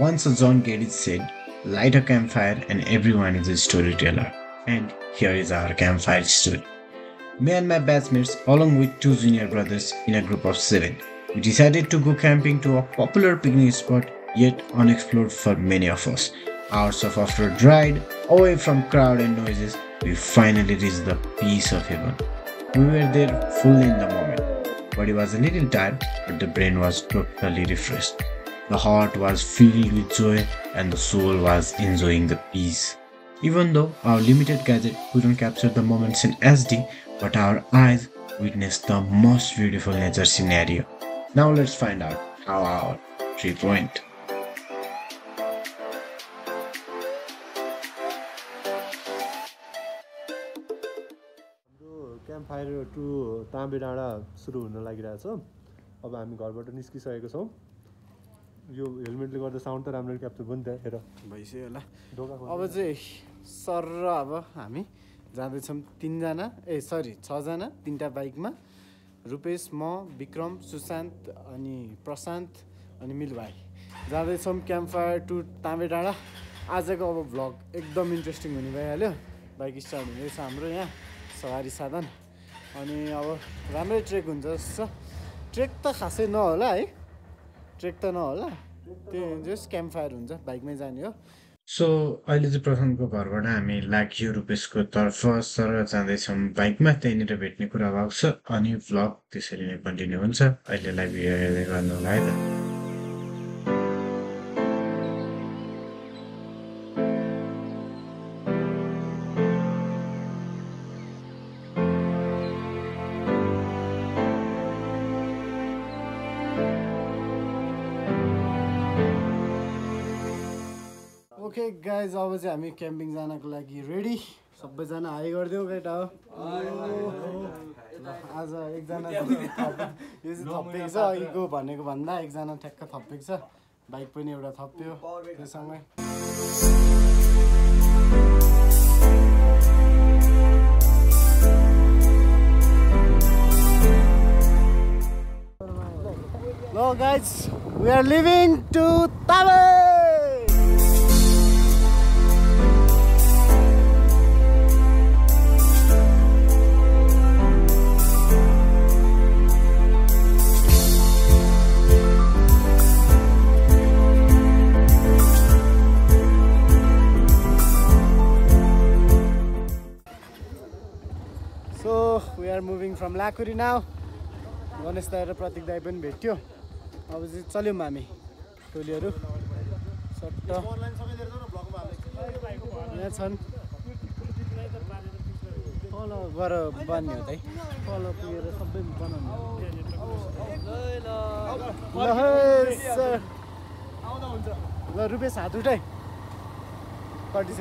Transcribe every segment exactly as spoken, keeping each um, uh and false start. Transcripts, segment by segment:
Once a Zongate is said, light a campfire and everyone is a storyteller. And here is our campfire story. Me and my batchmates, along with two junior brothers in a group of seven, we decided to go camping to a popular picnic spot yet unexplored for many of us. Hours of off-road ride, away from crowd and noises, we finally reached the peace of heaven. We were there fully in the moment. Body was a little tired, but the brain was totally refreshed. The heart was filled with joy and the soul was enjoying the peace. Even though our limited gadget couldn't capture the moments in S D, but our eyes witnessed the most beautiful nature scenario. Now let's find out how our trip went. Campfire to Tabhe Danda suru huna lagirako cha. Ab hami gharbata niskisakeko chhau. यो हेलमेटले गर्दा sound त राम्रो capture भयो नि त हेर भइसक्यो होला ढोका खोल्नु। अब चाहिँ सर र अब हामी जाँदै छम तीन जना ए सरी छ जना तीनटा बाइकमा रुपेश म विक्रम सुशान्त अनि प्रशान्त अनि मिल भाइ जाँदै छम क्याम्पफायर टु tabhe danda। आजको अब भ्लग एकदम इन्ट्रेस्टिङ हुने भइहाल्यो। बाइक स्टार्ट हुँदैछ हाम्रो यहाँ सवारी साधन अनि अब राम्रै ट्रेक हुन्छ जस्तो ट्रेक त खासै नहोला है ट्रेक त नहोला त्यो जस्ट क्याम्पफायर हुन्छ बाइकमै जाने हो। सो अहिले चाहिँ प्रशान्तको घरबाट हामी लाग्यो रुपेशको तर्फ सर जाँदैछौँ बाइकमा त्यहीँनिर भेट्ने कुरा भएको छ अनि भ्लग त्यसरी नै कन्टिन्यू हुन्छ। अहिलेलाई भिडियो हेर्दै गर्नु होला है त। ओके गाइज अब चाहिँ हामी क्याम्पिङ जानको लागि रेडी सबैजना हाई गरिदेऊ केटा हो। आज एकजना यो चाहिँ थपेको छ अघिको भनेको भन्दा एकजना ठ्याक्क थपेको छ बाइक पनि एउटा थप्यो त्योसँगै। ल guys we are leaving to tabhe। We are moving from Lakuri now. Ganesh Dai ra Pratik Dai pani bhetyo. Ab chai chalyum hami टोलीहरु सट्ट अनलाइन सबै देख्छौ न ब्लगमा हाल्दै यहाँ छन् फलो गर बन्यो त फलो पुगेर सबै बनाउनु ल ल सर आउँदा हुन्छ ल रुपेश हात उठाइ कति छ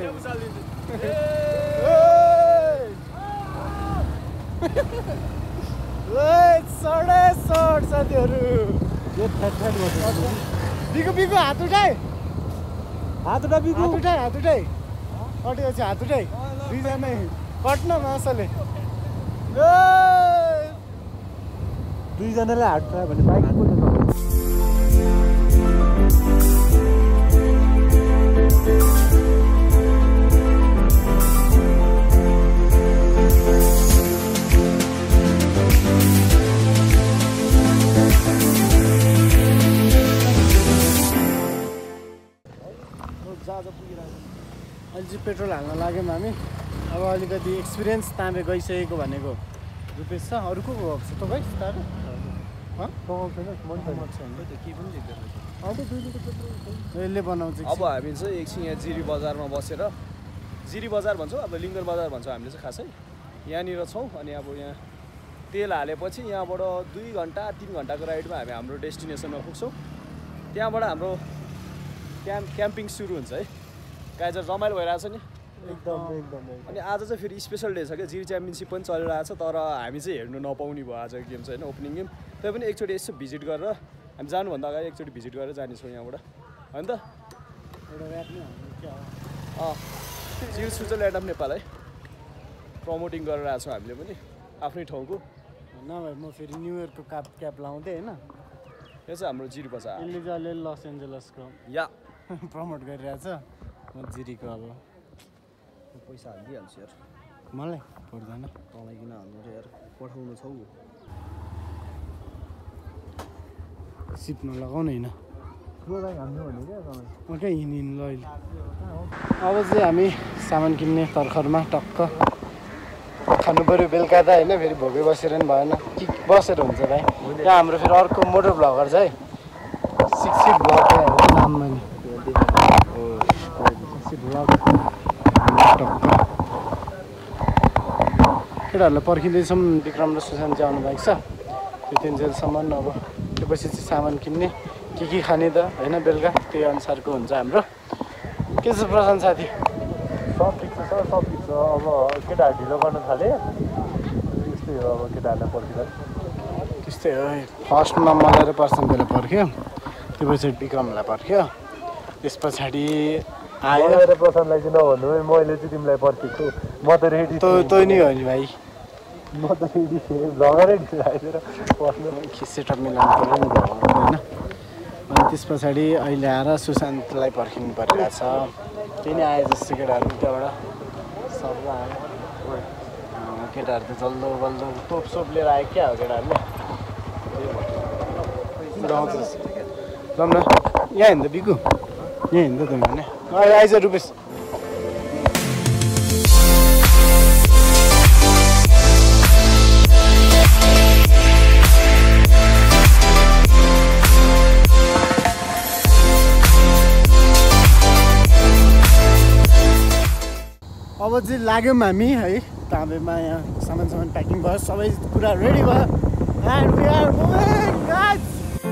साढे सठ साथीहरू बिगु बिगु हात उठाए हात उठा बिगु उठाए हात उठाए कटेपछि हात उठाए दुईजनै कट्न मासले दुईजनालाई हात उठायो भने बाइक कुद्दैन। अहिले चाहिँ पेट्रोल हाल्न लाग्यौँ हामी। अब अलिकति एक्सपिरियन्स तामे गइसकेको भनेको रुपेश छ अरू को भएको छ तपाईँ तामे यसले बनाउँछ। अब हामी चाहिँ एकछिन यहाँ जिरी बजारमा बसेर जिरी बजार भन्छौँ अब लिङ्गर बजार भन्छौँ हामीले चाहिँ खासै यहाँनिर छौँ अनि अब यहाँ तेल हालेपछि यहाँबाट दुई घन्टा तिन घन्टाको राइडमा हामी हाम्रो डेस्टिनेसनमा पुग्छौँ। त्यहाँबाट हाम्रो क्याम्प क्याम्पिङ सुरु हुन्छ है। गाइज रमाइलो भइरहेछ नि एकदम एकदम। अनि आज चाहिँ फेरि स्पेसल डे छ क्या जिरी च्याम्पियनसिप पनि चलिरहेछ तर हामी चाहिँ हेर्नु नपाउने भयो आज गेम चाहिँ होइन ओपनिङ गेम। तै पनि एकचोटि यसो भिजिट गरेर हामी जानुभन्दा अगाडि एकचोटि भिजिट गरेर जानेछौँ यहाँबाट होइन त अँ जिरी स्विजरल्यान्ड अफ नेपाल है प्रमोटिङ गरेर आएको छौँ हामीले पनि आफ्नै ठाउँको। नभए म फेरि न्यु इयरको क्याप क्याप लाउँदै होइन यो चाहिँ हाम्रो जिरी बजार लस एन्जलसको या promote गरिरहेछ म जिरीको अब पैसा हाल्दै हाल्छु यार मलाई पर्दैन तँलाई किन हाल्नु र यार पठाउनु छौ सिप्न लगाउन हैन पुरै हाल्नु भने के तँलाई म के हिन हिन ल अब चाहिँ हामी सामान किन्ने तरखरमा टक्क खानु पर्यो बेलका त हैन फेरि भोकै बसेर नि भएन कि बसेर हुन्छ भाइ यहाँ हाम्रो फेरि अर्को मोटर भ्लगर छ है सिक्स सिट भ्लग नाम मैले केटाहरूलाई पर्खिँदैछौँ विक्रम र सुशान्त चाहिँ आउनु भएको छ त्यो तिनजेलसम्म अब त्यो पछि चाहिँ सामान किन्ने के के खाने त होइन बेलुका त्यही अनुसारको हुन्छ हाम्रो के छ प्रशान्त साथी सब ठिक छ सर सब ठिक छ अब केटाहरू ढिलो गर्न थाले त्यस्तै हो अब केटाहरूलाई पर्खिँदा त्यस्तै हो फर्स्टमा मलाई प्रशान्तलाई पर्ख्यो त्यो पछि विक्रमलाई पर्ख्यो त्यस पछाडि आयो र प्रशान्तलाई चाहिँ नभन्नु है मैले चाहिँ तिमीलाई पर्खेको म त रेडी त तै नै हो नि भाइ म त रेडी थिएँ भ्लगरै आएर पर्ख्नु सेटअप मिलाउनु पर्यो नि होइन अनि त्यस पछाडि अहिले आएर सुशान्तलाई पर्खिनु परिरहेछ त्यही नै आए जस्तो केटाहरू त्यहाँबाट सर्व आयो केटाहरू त जल्दो बल्दो तोपसोप लिएर आयो क्या हो केटाहरूले ल न यहाँ हिँड्दा बिकु यहाँ हिँड्दा त भने आइज रुपेश अब चाहिँ लाग्यौँ हामी है ताबेमा यहाँ सामान सामान प्याकिङ भयो सबै कुरा रेडी भयो and we are moving guys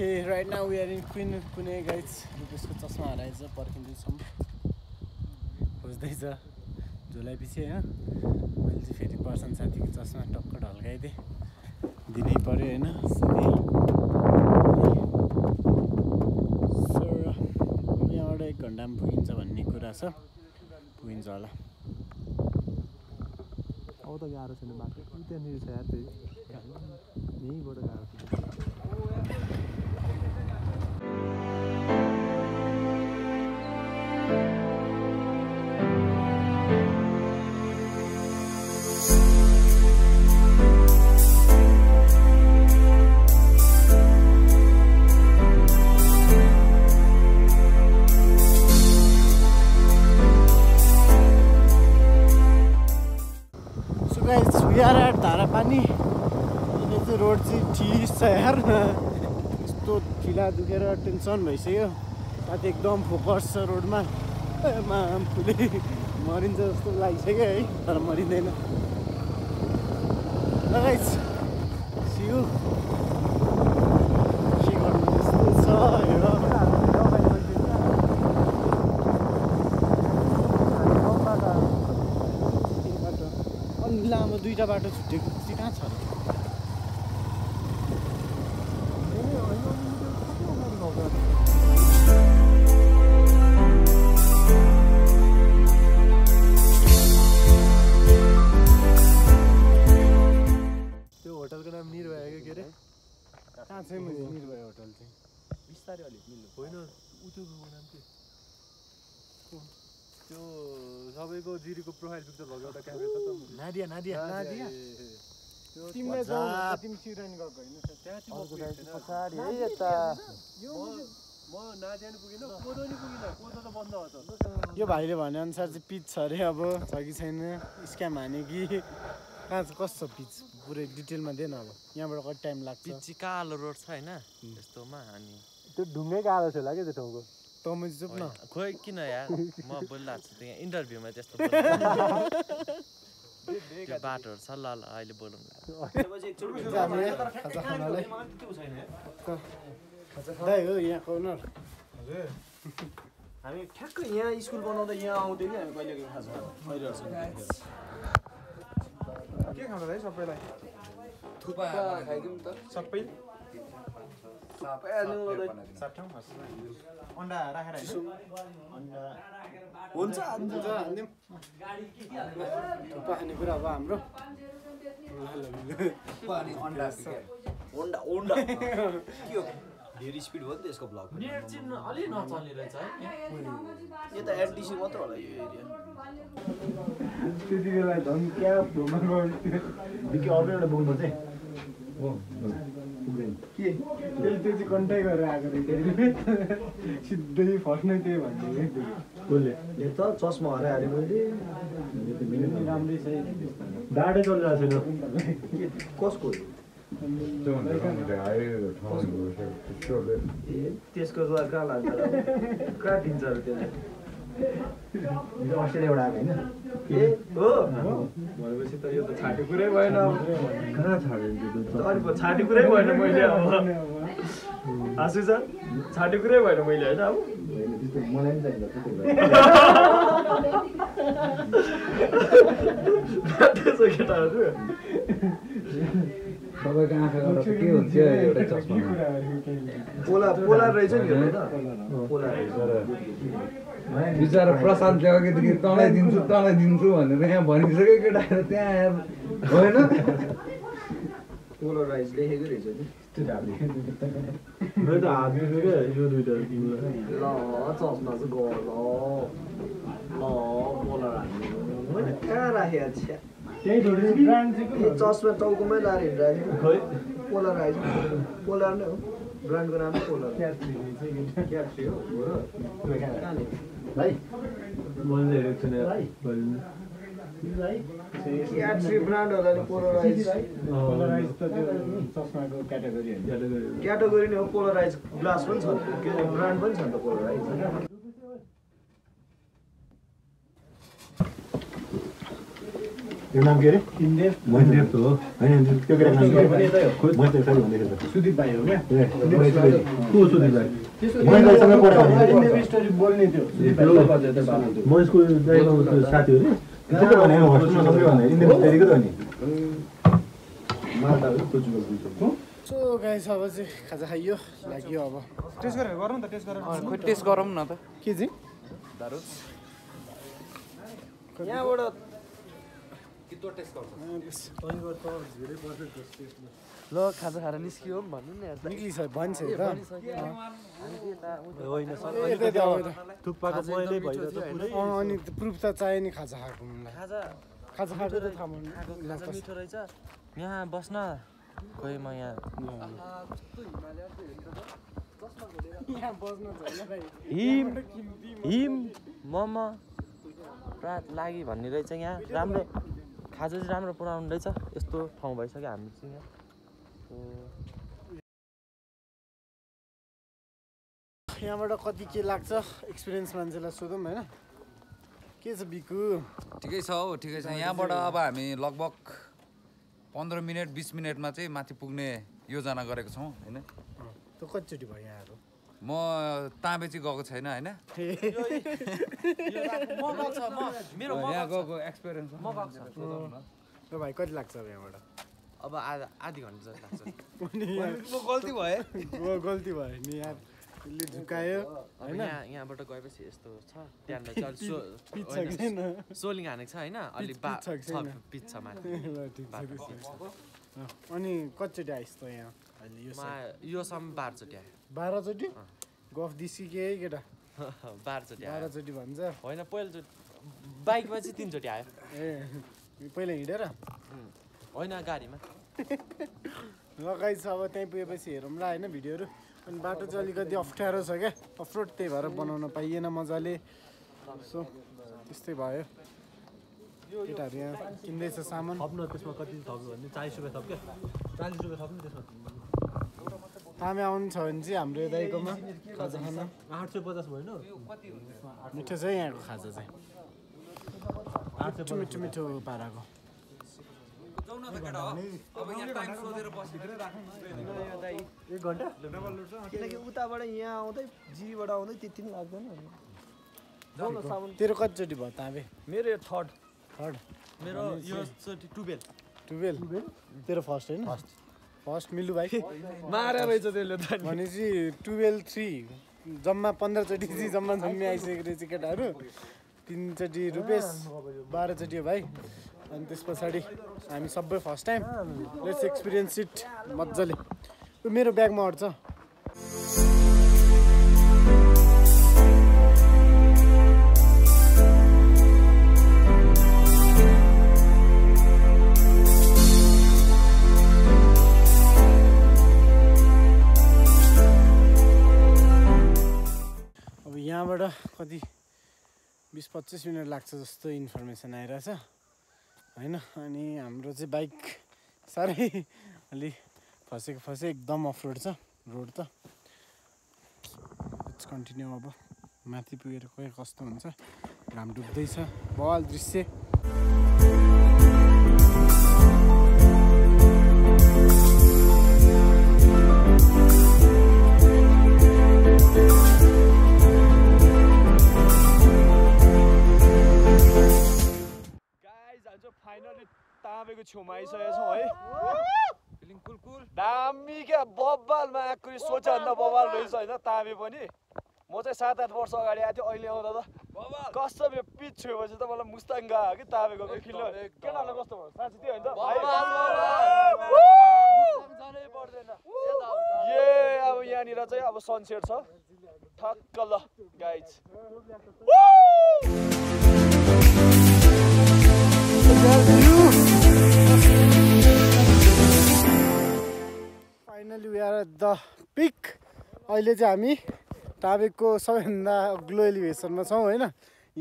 Okay, right now we are in Pune, Pune guys. Rupesh ko chasma haraycha parkindichham. Khojदै cha. Julai piche हैन. मैले चाहिँ फेरि पर्सन साथीको चस्मा टक्क ढल्काइदिए. दिनै पर्यो हैन. सो यहाँबाट एक घण्टामा पुगिन्छ भन्ने कुरा छ. पुगिन्छ होला. अब त गाह्रो छैन बाटो. त्यहाँनिर छ यार त्यही. यहीबाट गाह्रो छ. So guys, we are at Tarapani. Road चाहिँ ठिक छ यार यस्तो ठिला दुखेर टेन्सन भइसक्यो साथी एकदम फोकस छ रोडमा मामफुले मरिन्छ जस्तो लागिसक्यो है तर मरिँदैन ल गाइस सी यु के गर्नु यस्तो छ अनि लामो दुईटा बाटो छुटेको चाहिँ कहाँ छ Nadia, Nadia, Nadia. Team is on. Team is running out. That's it. That's it. That's it. Tom is up now. Why? Why? Ma bullat. They interview me just. The batter, salal, I'll bowl him. Hey, oh yeah, corner. I mean, how yeah, school one of the yeah, how did you? Why you get hazard? Why you hazard? What kind of rice? Sappai. Thupa. Sappai. One के त्यो चाहिँ contact गरेर आएको रे सिधै फस्नै त्यही भन्थे बोले यो त चस्मा हरायो अरे मैले मिल्नु राम्रै छ डाडे चलिरा छैन कसको त्यो भन्दै आयो ठाउँ गयो त्यसले त्यसको लगा लाग्छ काटिन्छ र त्यसले यो अस्ट्रेलिया एउटा आयो हैन ए हो भनेपछि त यो त छाटे कुरै भएन कहाँ छाड्यो त अनि पो छाटे कुरै भएन मैले अब आसु सर छाटे कुरै भएन मैले हैन अब त्यस्तो मलाई नि चाहिन्छ त्यस्तो त्यसो केटाहरु सबैको आँखाबाट के हुन्छ एउटा चस्मा पोला पोला रहेछ नि हैन पोला रहेछ बिचारा प्रशान्त ल्याके दिने तँलाई दिन्छु तँलाई दिन्छु भनेर यहाँ भनिसक्यो केटाहरु त्यहाँ आएर होइन पोलराइज लेखेको रहेछ नि त्यो डाबले र त आदिले के यो दुईटा तिम्रो ल चस्मा चाहिँ गयो ल ल पोलराइज मैले कहाँ राखेको छ त्यही थोडी ब्रान्ड चाहिँ चस्मा टाउकोमै लाएर हिँड्राथ्यो खै पोलराइज पोलर नै हो ब्रान्डको नाम पोलर क्याप्सी क्याप्सी हो हो भाई बोल्दै रहेछ नि भाइ भाइ क्याप्सी ब्रान्ड होला नि पोलराइज पोलराइज त त्यो चस्माको क्याटेगोरी हो क्याटेगोरी नै हो पोलराइज ग्लास पनि छ के ब्रान्ड पनि छ नि त पोलराइज यो नाम के रे इन्डेप मन्डेप हो हैन त्यो के नाम पनि यतै हो म त यसरी भन्दैछु सुदीप भाइ हो के को सुदीप भाइ मैले सँग पढ्दा इन्डेप स्टोरी बोल्ने थियो सुदीप भाइ त बजे त बाल म यसको ड्राइभर उसको साथी हो नि त्यो त भने हस्टल सबै भने इन्डेप स्टोरी के त नि माता खोज्नु हुन्छ सो गाइस अब चाहिँ खाजा खाइयो लाग्यो अब टेस्ट गरेर गरौँ न त टेस्ट गरेर अ टेस्ट गरौँ न त के जी दारुज यहाँबाट कितो टेस्ट गर्छ तँबाट त धेरै पर्फेक्ट छ टेस्टमा ल खाजा खाएर निस्कियो भन्नु नि यार निक्लिस भन्छ है त होइन सर थुक्पाको मैले भइरहेछ पुरै अनि प्रुफ त चाहियो नि खाजा खाएको मलाई खाजा खाजा खाएको त थाहा मन लाग्छ मिठो रहेछ यहाँ बस्न खोइ म यहाँ कस्तो हिमालय त हेर्न त चस्मा खोलेर यहाँ बस्न छैन भाइ हिम हिम मम रात लागि भन्ने रहेछ यहाँ राम्रो खाजा चाहिँ राम्रो पुराउनु रहेछ यस्तो ठाउँ भइसक्यो हामी चाहिँ यहाँ यहाँबाट कति के लाग्छ एक्सपिरियन्स मान्छेलाई सोधौँ होइन के छ बिकु ठिकै छ हो ठिकै छ यहाँबाट अब हामी लगभग पन्ध्र मिनट बिस मिनटमा चाहिँ माथि पुग्ने योजना गरेको छौँ होइन त्यो कतिचोटि भयो यहाँहरू म ताबे चाहिँ गएको छैन हैन म गएको छ म मेरो म गएको एक्सपिरियन्स म गएको छ ल भाइ कति लाग्छ अब यहाँबाट अब आधा आधी घण्टा जस्तो लाग्छ म गल्ती भए म गल्ती भए नि यार ले झुकायो हैन यहाँ यहाँबाट गएपछि यस्तो छ त्यहाँबाट चल्सो पिच्छा छैन सोलिङ हानेको छ हैन अलि पिच्छा माथि अनि कतिचोटि आइस् त यहाँ अहिले यो यो सम बाह्र चोटि आयो बाह्र चोटी गफ दिसी के केटा बाह्र चोटी बाह्र चोटी भन्छ होइन पहिलो चोटि बाइकमा चाहिँ तिन चोटि आयो ए पहिला हिँडेर होइन गाडीमा लगाइस अब त्यहीँ पुगेपछि हेरौँ ल होइन भिडियोहरू अनि बाटो चाहिँ अलिकति अप्ठ्यारो छ क्या अफरोड त्यही भएर बनाउन पाइएन मजाले सो त्यस्तै भयो केटाहरू यहाँ किन्दैछ सामान थप्नु त्यसमा कति थप्नु भन्ने चालिस रुपियाँ थप क्या चालिस रुपियाँ थप्नु त्यसमा हामी आउनु छ भने चाहिँ हाम्रो दाइकोमा खाजा खान आठ सय पचास भएन मिठो छ यहाँको खाजा चाहिँ मिठो मिठो मिठो पाराको एक घन्टा किनकि उताबाट यहाँ आउँदै जिरीबाट आउँदै त्यति पनि लाग्दैन तेरो कतिचोटि भयो ताबे मेरो यो थर्ड थर्ड मेरो यो चोटि टुवेल्भ टुवेल्भ तेरो फर्स्ट होइन फर्स्ट फर्स्ट मिलु भाइ मारा रहेछ त्यसले त भनेसी बाह्र तीन जम्मा पन्ध्र चोटी जम्मा जम्मी आइसकेको रहेछ केटाहरु तीन चोटी रुपेश बाह्र चोटी भाइ अनि त्यसपछि हामी सबै first time let's experience it मज्जाले यो मेरो ब्यागमा अड्छ यहाँबाट कति बीस पच्चीस मिनट लाग्छ जस्तो इन्फर्मेसन आइरहेछ हैन अनि हाम्रो चाहिँ बाइक सारै अलि फसेको फसे एकदम अफ रोड छ रोड त लेट्स कन्टिन्यू अब माथि पुगेर के कस्तो हुन्छ घाम डुब्दै छ बल दृश्य ताबेको छेउमा आइसकेको छौँ है दामी क्या बब्बालमा आएको सोचेभन्दा बब्बाल रहेछ होइन ताबे पनि म चाहिँ सात आठ वर्ष अगाडि आएको थिएँ अहिले आउँदा त कस्तो यो पिच छोएपछि त मलाई मुस्ताङ गयो कि ताबेको किलो केटालाई कस्तो भयो साँच्ची त्यो होइन ए अब यहाँनिर चाहिँ अब सनसेट छ ठक्क ल guys Finally, we are at the peak. अहिले चाहिँ हामी टाबेको सबैभन्दा अग्लो एलिभेसनमा छौं हैन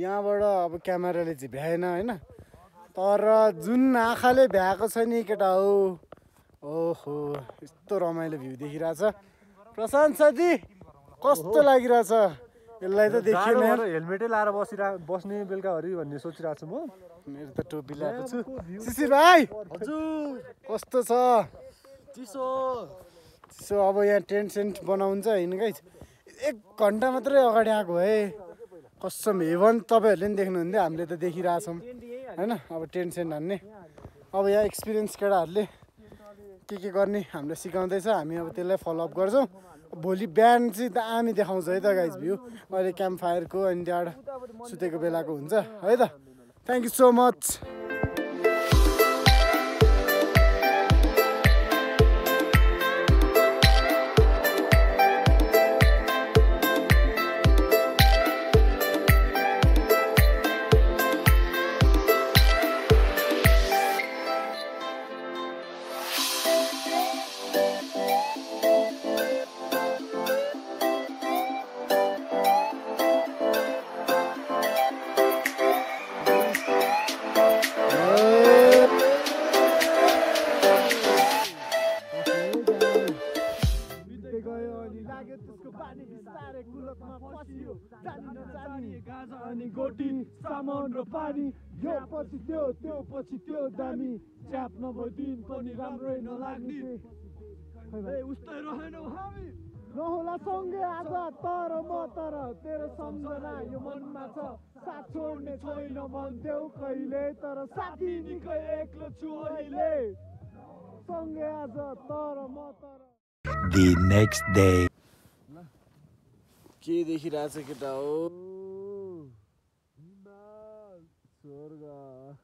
यहाँबाट अब क्यामेराले चाहिँ भ्याएन हैन तर जुन आँखाले भ्याएको छ नि केटा हो ओहो यस्तो रमाइलो भ्यू देखिरहेछ प्रशान्त साथी कस्तो लागिरहेछ यसलाई त देखिएन हेलमेटै लाएर बसिरा बस्ने बेलकाहरी भन्ने सोचिरहेछु म मेरो त टोपी लगाएको छु शिशिर भाइ हजुर कस्तो छ चिसो चिसो अब यहाँ टेन्ट सेन्ट बनाउँछ हैन गाइज एक घन्टा मात्रै अगाडि आएको भए कसम हेभन तपाईहरुले पनि देख्नुहुन्थ्यो हामीले त देखिराछौं हैन अब टेन्ट सेन्ट हान्ने अब यहाँ एक्सपीरियन्स केटाहरुले के के गर्ने हामीले सिकाउँदै छ हामी अब त्यसलाई फलो अप गर्छौं भोलि बिहान चाहिँ त आमी देखाउँछ है त गाइज भ्यू अहिले क्याम्प फायरको अनि त्यहाँ सुतेको बेलाको हुन्छ है त thank you so much The next day. के देखिरहेछ केटा हो स्वर्ग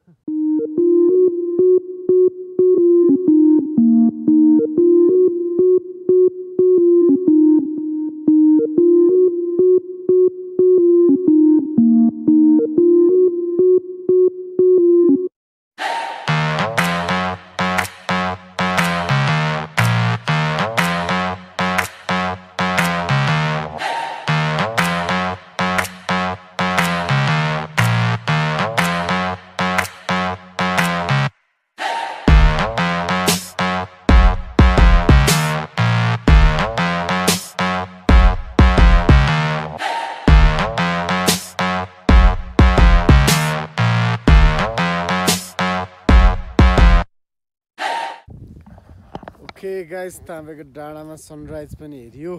Hey guys, Tabhe Danda ma sunrise pani heriyo.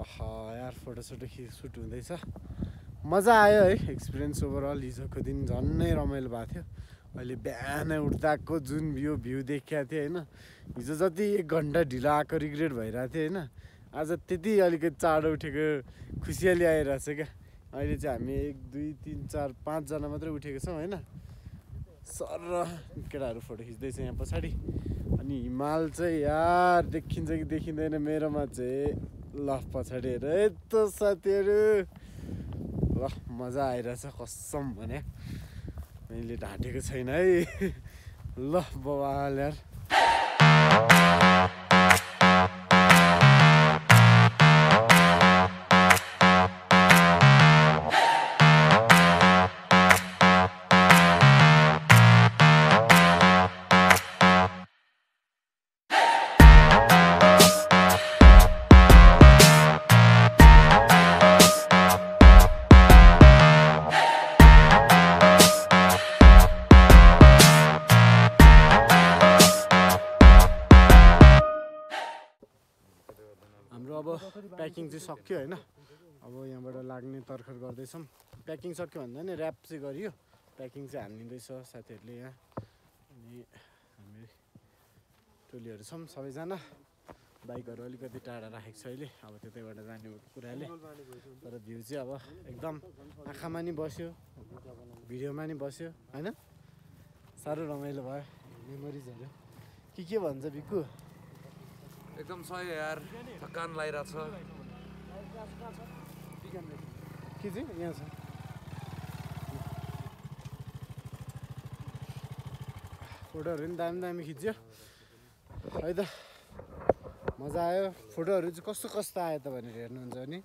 Aha, yaar photo shoot shoot hundaisa. मजा आयो है एक्सपीरियन्स ओभरअल हिजोको दिन झन्नै रमाइलो भएको थियो अहिले बिहान उठ्दाको जुन भ्यू भ्यू देखेको थिए हैन हिजो जति एक घण्टा ढिला आको रिग्रेट भइराथ्यो हैन आज त्यति अलिकति चाँडो उठेको खुसियाली आइराछ के अहिले चाहिँ हामी एक दुई तीन चार पाँच जना मात्र उठेको छौं हैन सर केटाहरु फोटो खिच्दै छ यहाँ पछाडी अनि हिमाल चाहिँ यार देखिन्छ कि देखिदैन मेरोमा चाहिँ ल पछाडी हेर यत्रो साथीहरु ल मजा आइराछ कसम भने मैले ढाटेको छैन है ल बवाल यार Packing is okay, right? Now we are going to do some packing. Is okay, man. Wrap is good. Packing is happening. This is Saturday. We are doing some. All of us, bike or all, we are doing exercise. Our today we are doing purely. But views are our. एकदम आँखा मानी बस्यो, video मानी बस्यो, हैन? सारो रमाइलो भयो, मेमोरिज हरु. के के भन्छ बिकु? एकदम सही यार थकान लागिराछ के चाहिँ यहाँ छ फोटोहरु नि दामी दामी खिच्यो है त मजा आयो फोटोहरु चाहिँ कस्तो कस्तो आयो त भनेर हेर्नुहुन्छ नि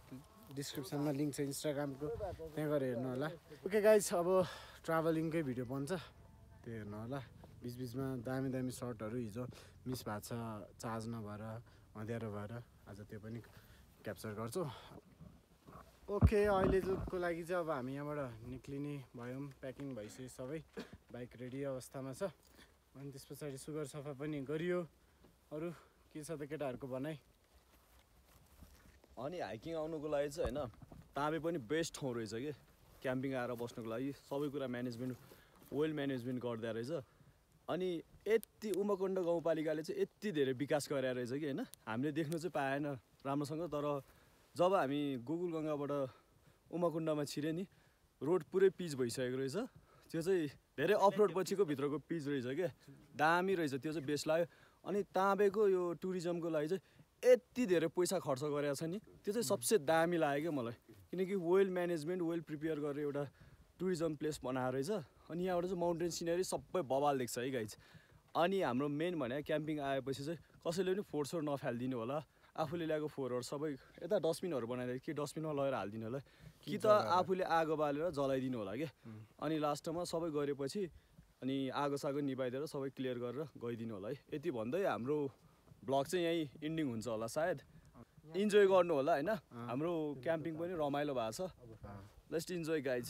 डिस्क्रिप्सनमा लिंक छ इन्स्टाग्रामको त्यहाँ गएर हेर्नु होला ओके गाइस अब ट्राभलिङकै भिडियो बन्छ त्यही हेर्नु होला बीच बीच में दामी दामी सर्टहरु हिजो मिस भएको छ चार्ज नभएर अँध्यारो भएर आज त्यो पनि क्याप्चर गर्छौ ओके अहिले जुको लागि चाहिँ अब हामी यहाँबाट निक्लिने भयौं प्याकिङ भइसक्यो सबै बाइक रेडी अवस्थामा छ अनि त्यसपछि सुगर सफा पनि गरियो अरु के छ त केटाहरुको भनाई अनि हाइकिङ आउनुको लागि चाहिँ हैन ताबे पनि बेस्ट ठाउँ रहेछ के क्याम्पिङ आएर बस्नुको लागि सबै कुरा म्यानेजमेन्ट वेल म्यानेजमेन्ट गर्दै रहेछ अनि यति उमकुण्ड गाउँपालिकाले चाहिँ यति धेरै विकास गरेर रहेछ कि हैन हामीले देख्नु चाहिँ पाएन राम्रोसँग तर जब हामी गुगल गंगाबाट उमकुण्डमा छिरे नि रोड पुरै पिच भइसकेको रहेछ त्यो चाहिँ धेरै अपरोड पछिको भित्रको पिच रहेछ के दामी रहेछ त्यो चाहिँ बेस्ट लाग्यो अनि ताबेको यो टुरिज्मको लागि चाहिँ यति धेरै पैसा खर्च गरेछ नि त्यो चाहिँ सबसे दामी लाग्यो के मलाई किनकि वेल म्यानेजमेन्ट वेल प्रिपेयर गरेर एउटा टुरिज्म प्लेस बनाएर रहेछ अनि यहाँबाट चाहिँ माउन्टेन सिनेरी सबै बवाल देख्छ है गाइज अनि हाम्रो मेन भने क्याम्पिङ आएपछि चाहिँ कसैले पनि फोहोरसोर नफाल्दिनु होला आफूले ल्याएको फोहोरहरू सबै यता डस्टबिनहरु बनाएर कि डस्टबिनमा लगेर हाल्दिनु होला कि त आफूले आगो बालेर जलाइदिनु होला के अनि लास्टमा सबै गरेपछि अनि आगो सागो निभाइदिएर सबै क्लियर गरेर गइदिनु होला है यति भन्दै हाम्रो ब्लग चाहिँ यही एन्डिङ हुन्छ होला सायद इन्जोय गर्नु होला हैन हाम्रो क्याम्पिङ पनि रमाइलो भएको छ लेट्स इन्जोय गाइज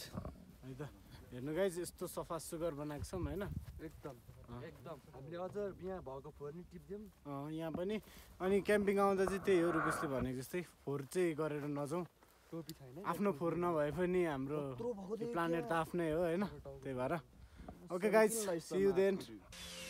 है त हेर्नु गाइज यस्तो सफा सुगर बनाएको छम हैन एकदम एकदम हामीले अझ यहाँ भएको फोर नि टिप दियौं अ यहाँ पनि अनि क्याम्पिङ आउँदा चाहिँ त्यही हो रुकुसले भनेको जस्तै फोर चाहिँ गरेर नजाऊ टोपी छैन आफ्नो फोर नभए पनि हाम्रो प्लानेट त आफ्नै हो हैन त्यही भएर okay guys see you then